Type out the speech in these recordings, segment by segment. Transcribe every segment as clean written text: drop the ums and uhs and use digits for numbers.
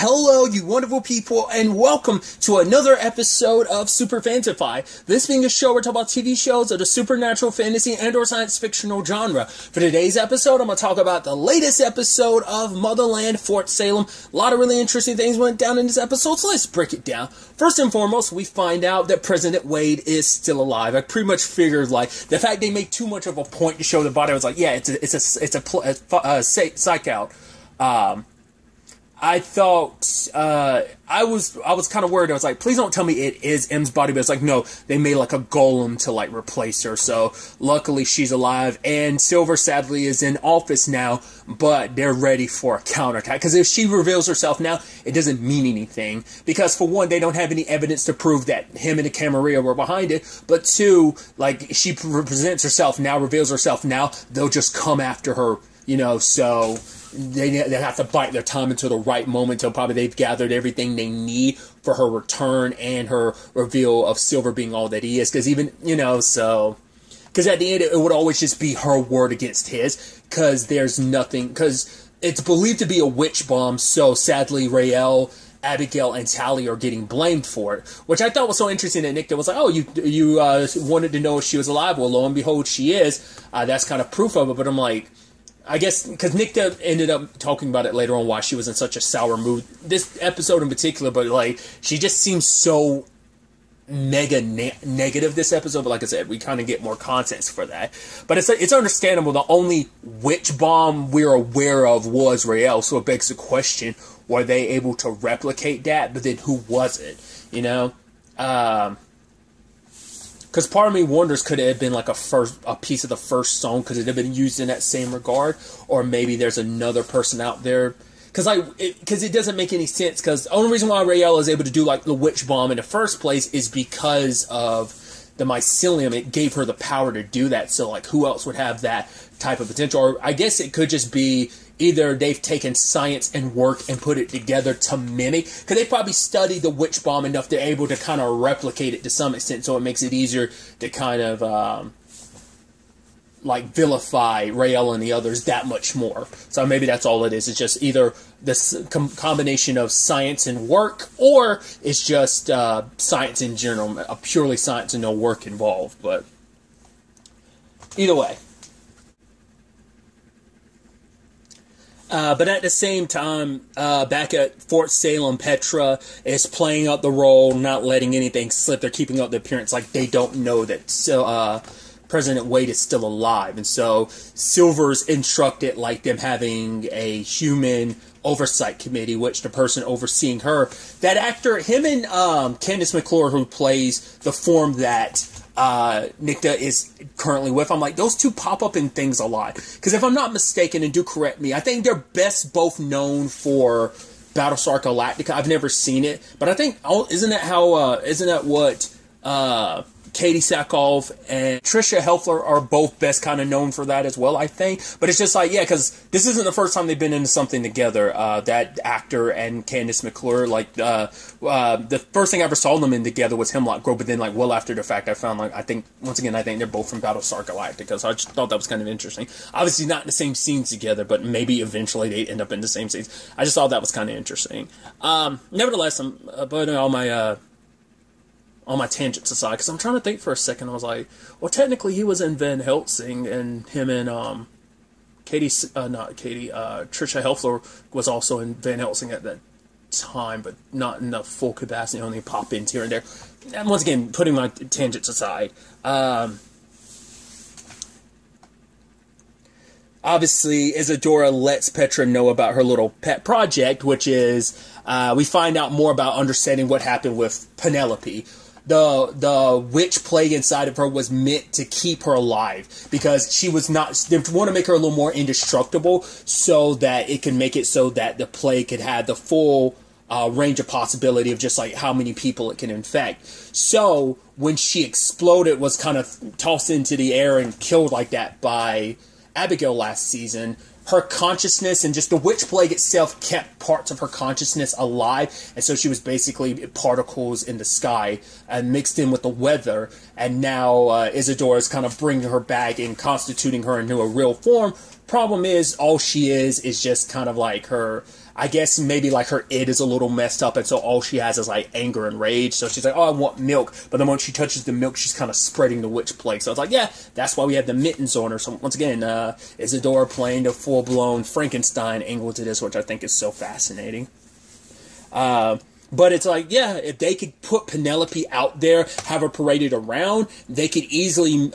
Hello, you wonderful people, and welcome to another episode of Super Fantify. This being a show where we talk about TV shows of the supernatural, fantasy, and/or science fictional genre. For today's episode, I'm going to talk about the latest episode of Motherland: Fort Salem. A lot of really interesting things went down in this episode, so let's break it down. First and foremost, we find out that President Wade is still alive. I pretty much figured, like, the fact they make too much of a point to show the body, I was like, yeah, it's a psych out. I thought, I was kind of worried. I was like, please don't tell me it is M's body, but it's like, no, they made like a golem to like replace her. So luckily she's alive, and Silver sadly is in office now, but they're ready for a counterattack. Because if she reveals herself now, it doesn't mean anything. Because for one, they don't have any evidence to prove that him and the Camarilla were behind it. But two, like, she presents herself now, reveals herself now, they'll just come after her, you know, so... They have to bite their time until the right moment, until probably they've gathered everything they need for her return and her reveal of Silver being all that he is. Because even, you know, so... Because at the end, it would always just be her word against his. Because there's nothing... Because it's believed to be a witch bomb, so sadly, Rael... Abigail and Tally are getting blamed for it, which I thought was so interesting that Nick was like, oh, you wanted to know if she was alive. Well, lo and behold, she is. That's kind of proof of it, but I'm like... I guess, because Nycta ended up talking about it later on, why she was in such a sour mood. This episode in particular, but, like, she just seems so mega negative this episode. But like I said, we kind of get more context for that. But it's understandable. The only witch bomb we're aware of was Rael, so it begs the question, were they able to replicate that? But then who was it? You know? Because part of me wonders, could it have been like a piece of the first song? Could it have been used in that same regard? Or maybe there's another person out there. Because it doesn't make any sense. Because the only reason why Rael is able to do like the witch bomb in the first place is because of the mycelium. It gave her the power to do that. So like, who else would have that type of potential? Or I guess it could just be... Either they've taken science and work and put it together to mimic. Because they probably studied the witch bomb enough they're able to kind of replicate it to some extent. So it makes it easier to kind of, vilify Rael and the others that much more. So maybe that's all it is. It's just either this combination of science and work. Or it's just science in general. Purely science and no work involved. But either way. But at the same time, back at Fort Salem, Petra is playing up the role, not letting anything slip. They're keeping up the appearance like they don't know that President Wade is still alive. And so Silver's instructed like them having a human oversight committee, which the person overseeing her, that actor, him and Candace McClure, who plays the form that... Nycta is currently with. I'm like, those two pop up in things a lot. Because if I'm not mistaken, and do correct me, I think they're best both known for Battlestar Galactica. I've never seen it, but I think, isn't that what Katie Sackhoff and Tricia Helfer are both best kind of known for that as well, I think. But it's just like, yeah, because this isn't the first time they've been into something together. That actor and Candace McClure, like, the first thing I ever saw them in together was Hemlock Grove, but then, like, well after the fact, I found, like, I think they're both from Battlestar Galactica, so I just thought that was kind of interesting. Obviously not in the same scenes together, but maybe eventually they end up in the same scenes. I just thought that was kind of interesting. Nevertheless, I'm putting all my tangents aside, because I'm trying to think for a second. I was like, well, technically he was in Van Helsing, and him and Tricia Helfer was also in Van Helsing at that time, but not in the full capacity, only pop ins here and there. And once again, putting my tangents aside, obviously, Isadora lets Petra know about her little pet project, which is we find out more about understanding what happened with Penelope. The witch plague inside of her was meant to keep her alive, because she was not, they want to make her a little more indestructible so that it can make it so that the plague could have the full range of possibility of just like how many people it can infect. So when she exploded, was kind of tossed into the air and killed like that by Abigail last season, her consciousness and just the witch plague itself kept parts of her consciousness alive, and so she was basically particles in the sky and mixed in with the weather. And now Isadora is kind of bringing her back and constituting her into a real form. Problem is, all she is just kind of like her, I guess maybe like her id is a little messed up, and so all she has is like anger and rage. So she's like, oh, I want milk. But then when she touches the milk, she's kind of spreading the witch plague. So it's like, yeah, that's why we have the mittens on her. So once again, Isadora playing the full-blown Frankenstein angle to this, which I think is so fascinating. But it's like, yeah, if they could put Penelope out there, have her paraded around, they could easily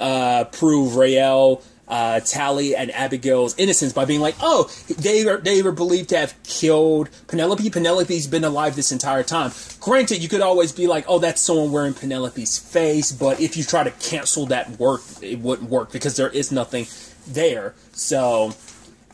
prove Rael, Tally, and Abigail's innocence by being like, oh, they were believed to have killed Penelope. Penelope's been alive this entire time. Granted, you could always be like, oh, that's someone wearing Penelope's face, but if you try to cancel that work, it wouldn't work because there is nothing there. So...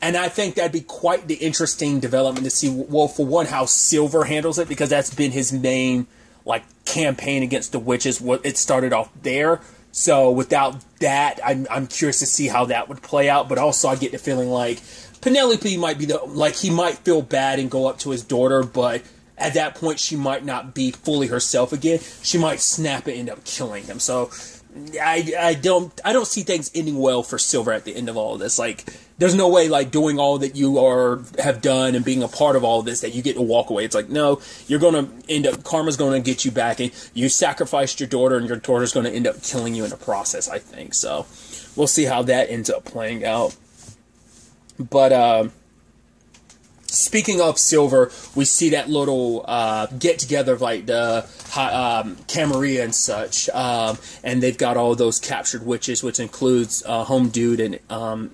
and I think that'd be quite the interesting development to see, well, for one, how Silver handles it, because that's been his main, like, campaign against the witches. It started off there, so without that, I'm curious to see how that would play out, but also I get the feeling, like, Penelope might be the, like, he might feel bad and go up to his daughter, but at that point, she might not be fully herself again. She might snap and end up killing him, so... I don't see things ending well for Silver at the end of all of this. Like, there's no way, like, doing all that you have done and being a part of all of this that you get to walk away. It's like, no, you're going to end up, karma's going to get you back, and you sacrificed your daughter, and your daughter's going to end up killing you in the process, I think. So, we'll see how that ends up playing out. But, speaking of Silver, we see that little get-together of, like, the Camarilla and such, and they've got all those captured witches, which includes Home Dude and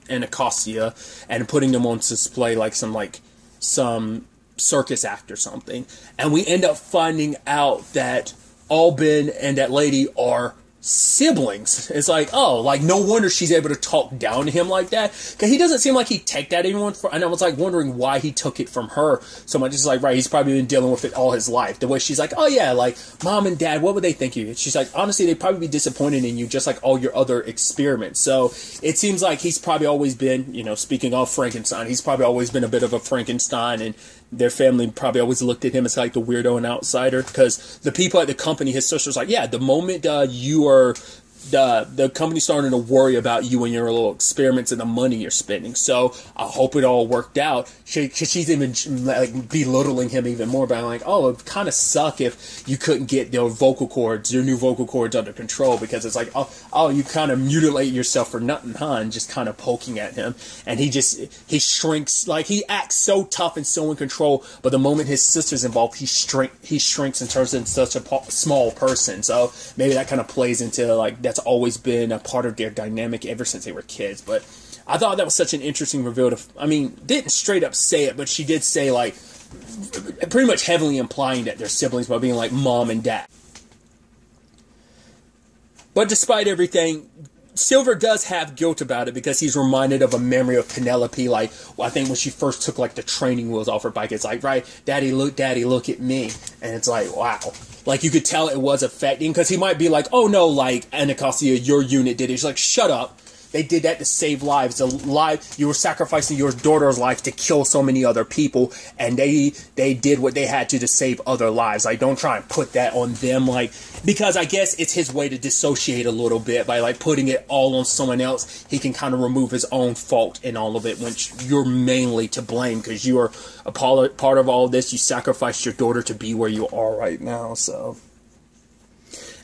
Anacostia, and putting them on display like some circus act or something. And we end up finding out that Albin and that lady are siblings. It's like, oh, like, no wonder she's able to talk down to him like that, because he doesn't seem like he'd take that anyone for, and I was like wondering why he took it from her so much. It's like, right, he's probably been dealing with it all his life. The way she's like, oh yeah, like, mom and dad, what would they think of you? She's like, honestly, they'd probably be disappointed in you, just like all your other experiments. So it seems like he's probably always been, you know, speaking of Frankenstein, he's probably always been a bit of a Frankenstein, and their family probably always looked at him as like the weirdo and outsider, because the people at the company, his sister's like, yeah, the moment you are, the company's starting to worry about you and your little experiments and the money you're spending. So I hope it all worked out. She's even like belittling him even more by like, oh, it kind of suck if you couldn't get your new vocal cords under control, because it's like, oh, you kind of mutilate yourself for nothing, huh? And just kind of poking at him, and he shrinks, like, he acts so tough and so in control, but the moment his sister's involved, he shrinks and turns into such a small person. So maybe that kind of plays into, like, that's always been a part of their dynamic ever since they were kids. But I thought that was such an interesting reveal. I mean, didn't straight up say it, but she did say, like, pretty much heavily implying that they're siblings by being like mom and dad. But despite everything, Silver does have guilt about it, because he's reminded of a memory of Penelope, like, well, I think when she first took, like, the training wheels off her bike, it's like, right, daddy, look at me. And it's like, wow. Like, you could tell it was affecting, because he might be like, oh, no, like, Anacostia, your unit did it. She's like, shut up. They did that to save lives. You were sacrificing your daughter's life to kill so many other people, and they did what they had to save other lives. Like, don't try and put that on them, like, because I guess it's his way to dissociate a little bit by, like, putting it all on someone else. He can kind of remove his own fault in all of it, which you're mainly to blame, because you are a part of all this. You sacrificed your daughter to be where you are right now, so...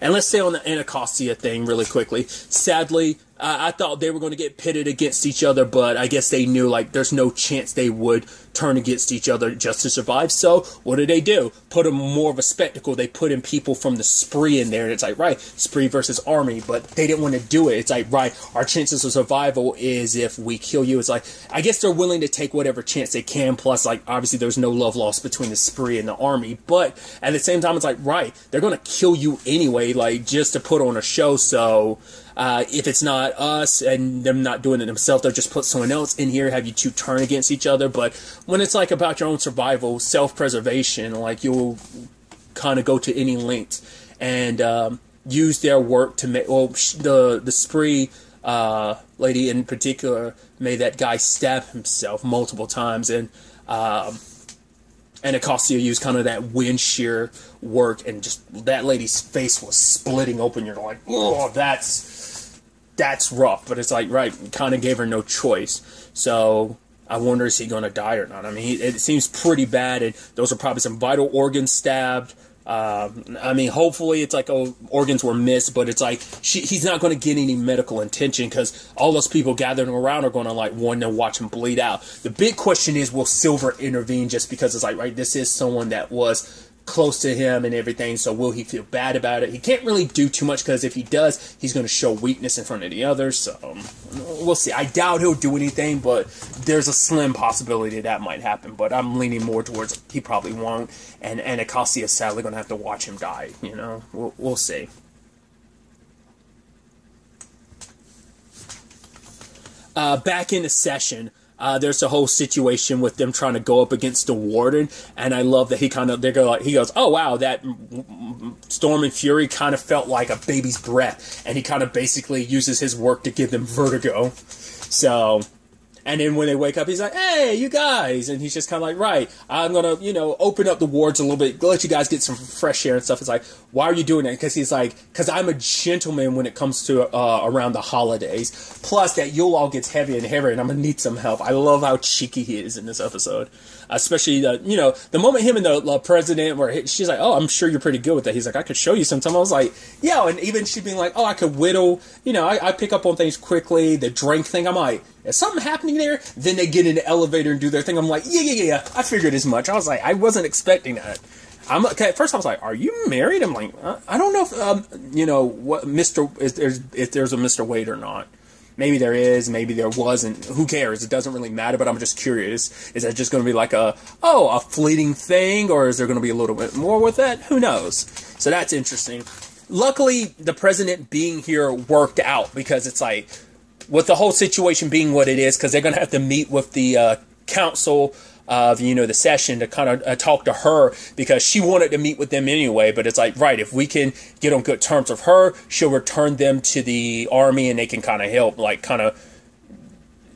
And let's stay on the Anacostia thing really quickly. Sadly, I thought they were going to get pitted against each other, but I guess they knew, like, there's no chance they would turn against each other just to survive. So what do? Put them more of a spectacle. They put in people from the Spree in there, and it's like, right, Spree versus Army, but they didn't want to do it. It's like, right, our chances of survival is if we kill you. It's like, I guess they're willing to take whatever chance they can, plus, like, obviously there's no love lost between the Spree and the Army, but at the same time, it's like, right, they're going to kill you anyway, like, just to put on a show. So... if it's not us and them not doing it themselves, they'll just put someone else in here, have you two turn against each other. But when it's, like, about your own survival, self-preservation, like, you'll kind of go to any lengths and use their work to make, well, the Spree lady in particular made that guy stab himself multiple times, and Anacostia used kind of that wind shear work, and just that lady's face was splitting open. You're like, oh, that's rough. But it's like, right, kind of gave her no choice. So I wonder is he going to die or not. I mean, it seems pretty bad, and those are probably some vital organs stabbed. I mean, hopefully it's like, oh, organs were missed, but it's like he's not going to get any medical attention because all those people gathering around are going to like want to watch him bleed out. The big question is, will Silver intervene, just because it's like, right, this is someone that was close to him and everything, so will he feel bad about it? He can't really do too much because if he does, he's going to show weakness in front of the others, so we'll see. I doubt he'll do anything, but there's a slim possibility that might happen, but I'm leaning more towards he probably won't, and Anacostia is sadly going to have to watch him die, you know? We'll see. Back in the session, there's a whole situation with them trying to go up against the warden, and I love that he kind of, he goes, oh wow, that storm and fury kind of felt like a baby's breath, and he kind of basically uses his work to give them vertigo. So, and then when they wake up, he's like, hey, you guys, and he's just kind of like, right, I'm gonna, you know, open up the wards a little bit, let you guys get some fresh air and stuff. It's like, why are you doing that? Because he's like, because I'm a gentleman when it comes to around the holidays. Plus, that Yule log gets heavier and heavier, and I'm going to need some help. I love how cheeky he is in this episode. Especially, you know, the moment him and the president, where she's like, oh, I'm sure you're pretty good with that. He's like, I could show you sometime. I was like, yeah, and even she being like, oh, I could whittle. You know, I pick up on things quickly. The drink thing, I'm like, is something happening there? Then they get in the elevator and do their thing. I'm like, yeah, I figured as much. I was like, I wasn't expecting that. At first I was like, are you married? I'm like, I don't know if, you know, what if there's a Mr. Wade or not. Maybe there is, maybe there wasn't. Who cares? It doesn't really matter, but I'm just curious. Is that just going to be like a fleeting thing, or is there going to be a little bit more with that? Who knows? So that's interesting. Luckily, the president being here worked out, because it's like, with the whole situation being what it is, because they're going to have to meet with the council of, you know, the session to kind of talk to her, because she wanted to meet with them anyway, but it's like, right, if we can get on good terms with her, she'll return them to the army and they can kind of help, like, kind of,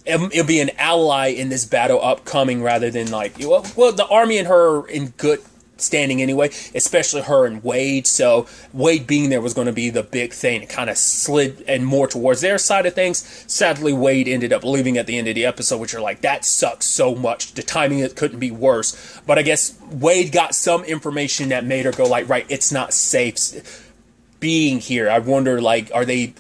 it'll be an ally in this battle upcoming, rather than like, well, the army and her are in good standing anyway, especially her and Wade, so Wade being there was going to be the big thing. It kind of slid and more towards their side of things. Sadly, Wade ended up leaving at the end of the episode, which are like, that sucks so much. The timing, it couldn't be worse. But I guess Wade got some information that made her go like, right, it's not safe being here. I wonder, like, are they,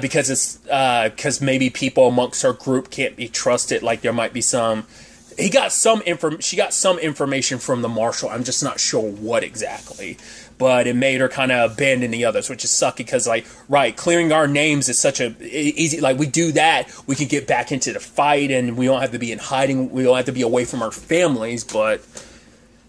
because it's, because maybe people amongst her group can't be trusted, like there might be some, she got some information from the marshal. I'm just not sure what exactly, but it made her kind of abandon the others, which is sucky, because, like, right, clearing our names is such a easy, like, we do that, we can get back into the fight, and we don't have to be in hiding, we don't have to be away from our families, but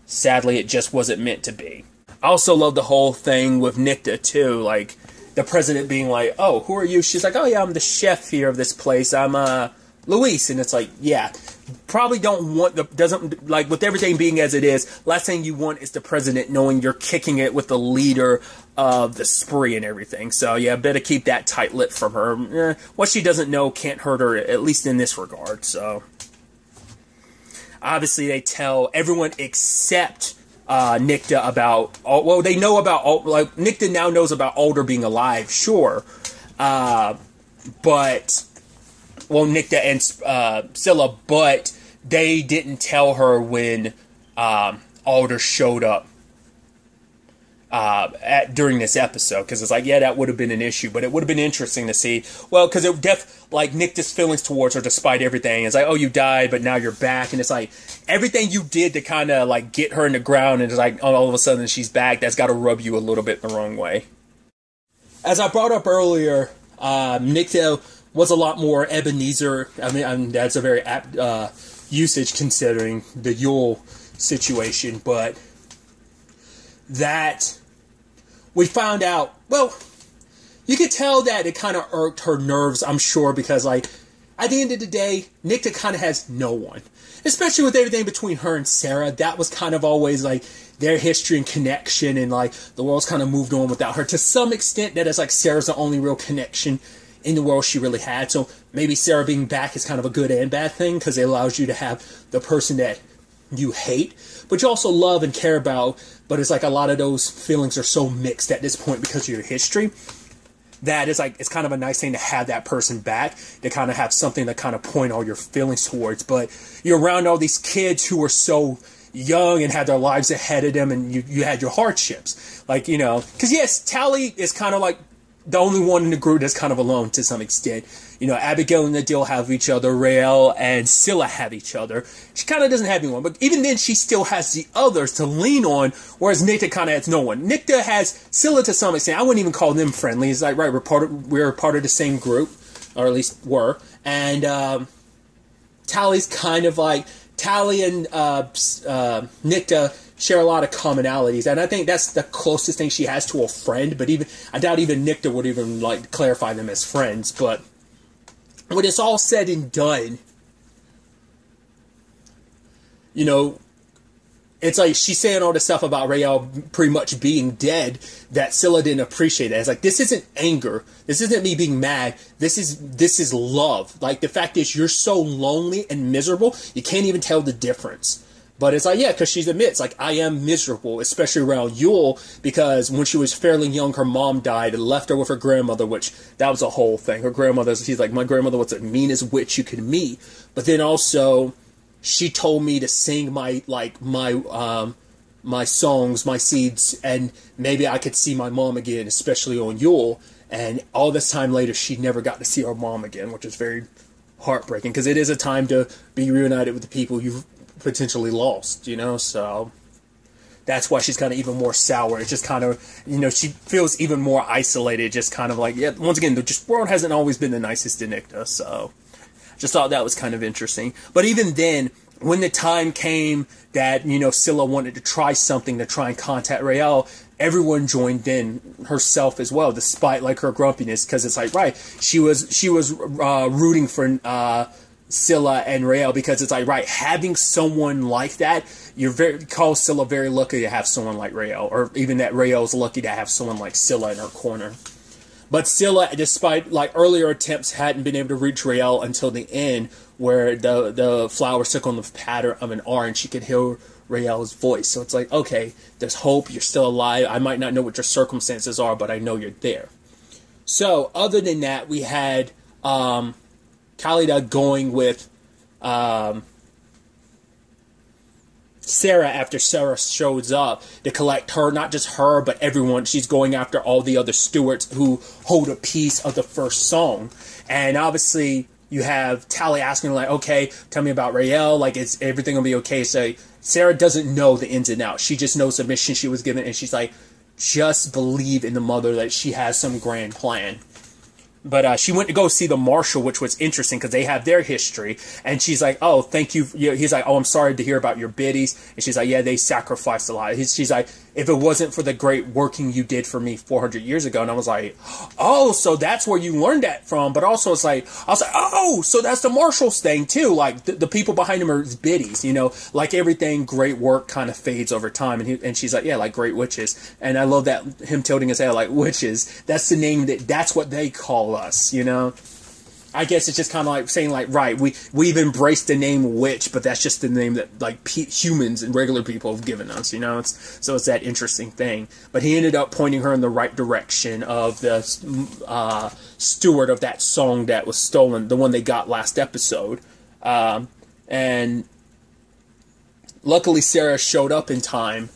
sadly, it just wasn't meant to be. I also love the whole thing with Nikta, too, like, the president being like, oh, who are you? She's like, oh, yeah, I'm the chef here of this place, I'm, Luis, and it's like, yeah, probably don't want the, doesn't, like, with everything being as it is, last thing you want is the president knowing you're kicking it with the leader of the spree and everything, so yeah, better keep that tight-lipped from her. What she doesn't know can't hurt her, at least in this regard, so. Obviously, they tell everyone except Nikta about, well, they know about, like, Nikta now knows about Alder being alive, sure, but, well, Nikta and Scylla, but they didn't tell her when Alder showed up during this episode, because it's like, yeah, that would have been an issue, but it would have been interesting to see. Well, because it like Nikta's feelings towards her, despite everything, it's like, oh, you died, but now you're back, and it's like everything you did to kind of like get her in the ground, and it's like all of a sudden she's back. That's got to rub you a little bit the wrong way. As I brought up earlier, Nikta was a lot more Ebenezer. I mean that's a very apt usage considering the Yule situation, but that we found out, well, you could tell that it kind of irked her nerves, I'm sure, because, like, at the end of the day, Nikta kind of has no one. Especially with everything between her and Sarah, that was kind of always, like, their history and connection, and, like, the world's kind of moved on without her. To some extent, that is, like, Sarah's the only real connection in the world she really had, so maybe Sarah being back is kind of a good and bad thing, because it allows you to have the person that you hate, but you also love and care about, but it's like a lot of those feelings are so mixed at this point because of your history. that is like, it's kind of a nice thing to have that person back, to kind of have something to kind of point all your feelings towards. But you're around all these kids who are so young and had their lives ahead of them, and you had your hardships. Like, you know, because yes, Tally is kind of like the only one in the group that's kind of alone to some extent. You know, Abigail and Nadil have each other, Rael and Scylla have each other. She kind of doesn't have anyone, but even then she still has the others to lean on, whereas Nikta kind of has no one. Nikta has Scylla to some extent. I wouldn't even call them friendly. It's like, right, we're part of the same group, or at least were, and Tally's kind of like, Tally and Nikta share a lot of commonalities, and I think that's the closest thing she has to a friend, but even, I doubt even Nikta would even, like, clarify them as friends. But when it's all said and done, you know, it's like she's saying all this stuff about Rael pretty much being dead, that Scylla didn't appreciate that. It's like, this isn't anger. This isn't me being mad. This is love. Like, the fact is, you're so lonely and miserable, you can't even tell the difference. But it's like, yeah, because she admits, like, I am miserable, especially around Yule, because when she was fairly young, her mom died and left her with her grandmother, which, that was a whole thing. Her grandmother, she's like, my grandmother was the meanest witch you could meet. But then also, she told me to sing my songs, my seeds, and maybe I could see my mom again, especially on Yule. And all this time later, she never got to see her mom again, which is very heartbreaking, because it is a time to be reunited with the people you've potentially lost, you know. So that's why she's kind of even more sour. It's just kind of, you know, she feels even more isolated, just kind of like, yeah, once again, the just world hasn't always been the nicest to Nikta. So just thought that was kind of interesting. But even then, when the time came that, you know, Scylla wanted to try something to try and contact Rael, everyone joined in, herself as well, despite like her grumpiness, because it's like, right, she was rooting for Scylla and Rael, because it's like, right, having someone like that, call Scylla very lucky to have someone like Rael, or even that Rael's lucky to have someone like Scylla in her corner. But Scylla, despite like earlier attempts, hadn't been able to reach Rael until the end, where the flowers took on the pattern of an R, and she could hear Rael's voice. So it's like, okay, there's hope, you're still alive. I might not know what your circumstances are, but I know you're there. So other than that, we had Khalida going with Sarah after Sarah shows up to collect her, not just her, but everyone. She's going after all the other stewards who hold a piece of the first song. And obviously, you have Tally asking, like, okay, tell me about Rael. Like, is everything going to be okay? So Sarah doesn't know the ins and outs. She just knows the mission she was given, and she's like, just believe in the mother that she has some grand plan. But she went to go see the marshal, which was interesting because they have their history. And she's like, oh, thank you. He's like, oh, I'm sorry to hear about your biddies. And she's like, yeah, they sacrificed a lot. She's like, if it wasn't for the great working you did for me 400 years ago. And I was like, oh, so that's where you learned that from. But also it's like, I was like, oh, so that's the marshal's thing too. Like the people behind him are his biddies, you know, like everything, great work kind of fades over time. And she's like, yeah, like great witches. And I love that him tilting his head like witches. That's the name that's what they call us, you know. I guess it's just kind of like saying, like, right, we've embraced the name witch, but that's just the name that like humans and regular people have given us, you know. So it's that interesting thing. But he ended up pointing her in the right direction of the steward of that song that was stolen, the one they got last episode. And luckily Sarah showed up in time,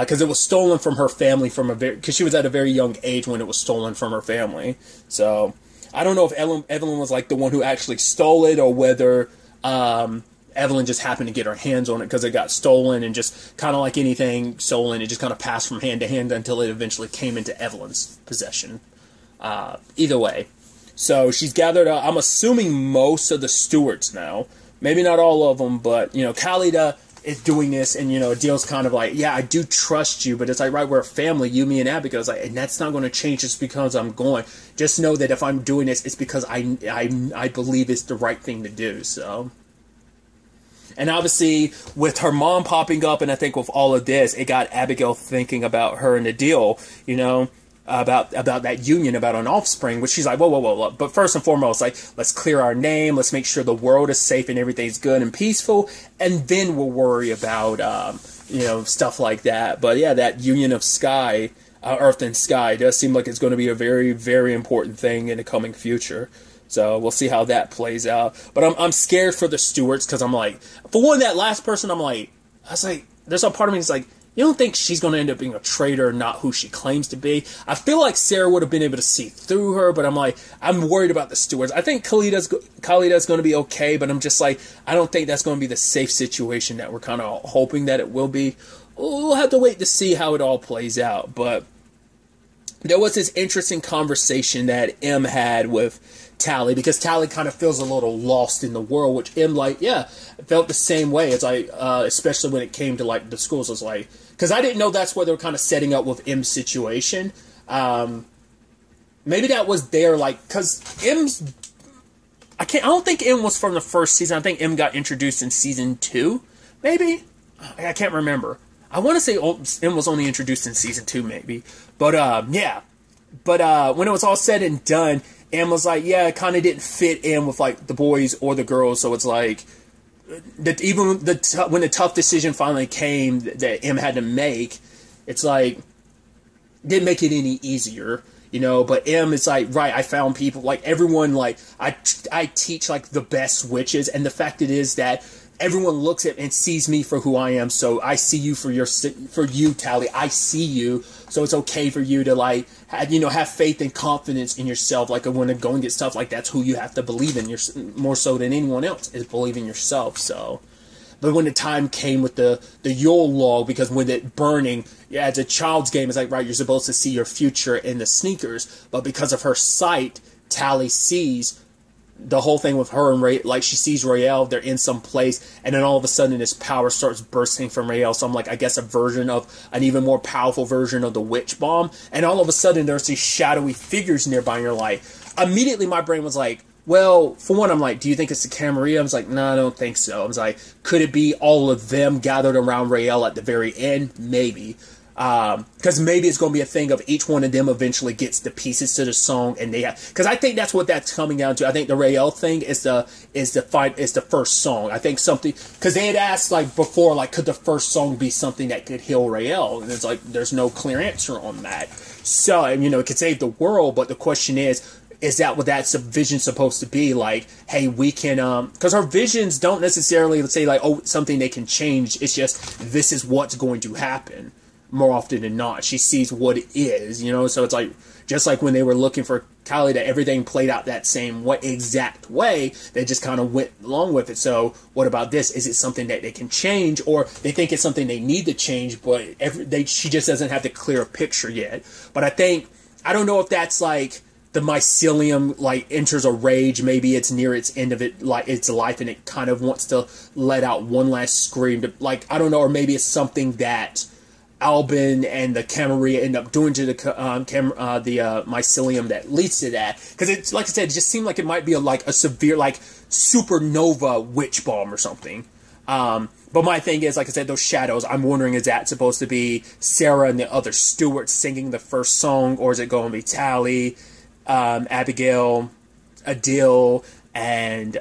because it was stolen from her family because she was at a very young age when it was stolen from her family. So I don't know if Evelyn was like the one who actually stole it, or whether Evelyn just happened to get her hands on it because it got stolen, and just kind of like anything stolen, it just kind of passed from hand to hand until it eventually came into Evelyn's possession. Either way, so she's gathered up, I'm assuming, most of the stewards now. Maybe not all of them, but you know, Khalida is doing this, and you know, Adil's kind of like, yeah, I do trust you, but it's like, right, we're a family, you, me, and Abigail. It's like, and that's not going to change just because I'm going. Just know that if I'm doing this, it's because I believe it's the right thing to do. So, and obviously with her mom popping up, and I think with all of this, it got Abigail thinking about her and Adil, you know, about that union, about an offspring, which she's like, whoa. But first and foremost, like, let's clear our name, let's make sure the world is safe and everything's good and peaceful, and then we'll worry about, you know, stuff like that. But yeah, that union of Sky, Earth and Sky does seem like it's going to be a very, very important thing in the coming future. So we'll see how that plays out. But I'm scared for the Stewarts because I'm like, for one, that last person, I was like, there's a part of me that's like, you don't think she's going to end up being a traitor, not who she claims to be? I feel like Sarah would have been able to see through her, but I'm like, I'm worried about the Stewarts. I think Khalida's going to be okay, but I'm just like, I don't think that's going to be the safe situation that we're kind of hoping that it will be. We'll have to wait to see how it all plays out, but there was this interesting conversation that M had with Tally, because Tally kind of feels a little lost in the world, which M, like, yeah, felt the same way. It's like, especially when it came to, like, the schools, it's like, because I didn't know that's where they were kind of setting up with M's situation. Maybe that was their, like, because M's, I don't think M was from the first season. I think M got introduced in season 2, maybe? I can't remember. I want to say M was only introduced in season 2, maybe. But, yeah. But when it was all said and done, M was like, yeah, it kind of didn't fit in with, like, the boys or the girls. So it's like, when the tough decision finally came that M had to make, it's like, didn't make it any easier, you know? But M is like, right, I found people, like, everyone, like, I teach, like, the best witches. And the fact it is that everyone looks at and sees me for who I am, so I see you for you, Tally. I see you, so it's okay for you to, like, have faith and confidence in yourself. Like, when it going to get stuff, like, that's who you have to believe in. You're more so than anyone else is believing yourself. So, but when the time came with the Yule log, because with it burning, yeah, as a child's game, it's like, right, you're supposed to see your future in the sneakers, but because of her sight, Tally sees. The whole thing with her and Ray, like, she sees Rael, they're in some place, and then all of a sudden this power starts bursting from Rael. So I'm like, I guess a version of, an even more powerful version of the witch bomb. And all of a sudden there's these shadowy figures nearby, and you're like, immediately my brain was like, well, for one, I'm like, do you think it's the Camarilla? I was like, no, I don't think so. I was like, could it be all of them gathered around Rael at the very end? Maybe. Because maybe it's going to be a thing of each one of them eventually gets the pieces to the song, and they have, because I think that's what that's coming down to. I think the Rael thing is the first song. I think something, because they had asked, like, before, like, could the first song be something that could heal Rael? And it's like, there's no clear answer on that. So, you know, it could save the world, but the question is that what that vision's supposed to be? Like, hey, we can, because our visions don't necessarily say, like, oh, something they can change. It's just, this is what's going to happen. More often than not, she sees what it is, you know? So it's like, just like when they were looking for Khalida, everything played out that same exact way. They just kind of went along with it. So what about this? Is it something that they can change, or they think it's something they need to change, but she just doesn't have the clear picture yet. But I think, I don't know if that's like the mycelium, like, enters a rage. Maybe it's near its end of it, like, its life, and it kind of wants to let out one last scream. To, like, I don't know, or maybe it's something that Albin and the Camarilla end up doing to the mycelium that leads to that. Because it's, like I said, it just seemed like it might be a severe, like, supernova witch bomb or something. But my thing is, like I said, those shadows, I'm wondering, is that supposed to be Sarah and the other Stewarts singing the first song, or is it going to be Tally, Abigail, Adil, and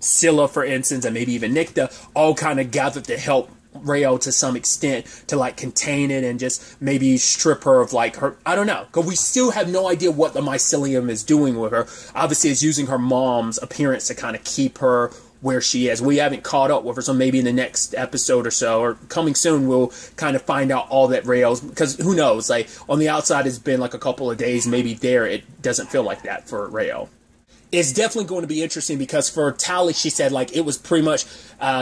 Scylla, for instance, and maybe even Nycta, all kind of gathered to help Rael to some extent, to, like, contain it and just maybe strip her of, like, her, I don't know, because we still have no idea what the mycelium is doing with her. Obviously, it's using her mom's appearance to kind of keep her where she is. We haven't caught up with her, so maybe in the next episode or so, or coming soon, we'll kind of find out all that Rael's, because who knows, like, on the outside it's been, like, a couple of days, maybe there it doesn't feel like that for Rael. It's definitely going to be interesting, because for Tally, she said, like, it was pretty much,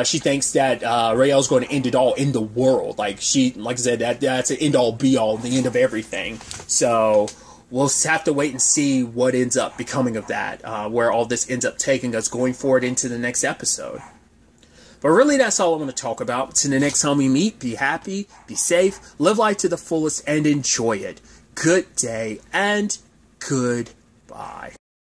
she thinks that Rael's going to end it all in the world. Like, she, like I said, that's an end-all, be-all, the end of everything. So we'll have to wait and see what ends up becoming of that, where all this ends up taking us going forward into the next episode. But really, that's all I want to talk about. To the next time we meet, be happy, be safe, live life to the fullest, and enjoy it. Good day, and goodbye.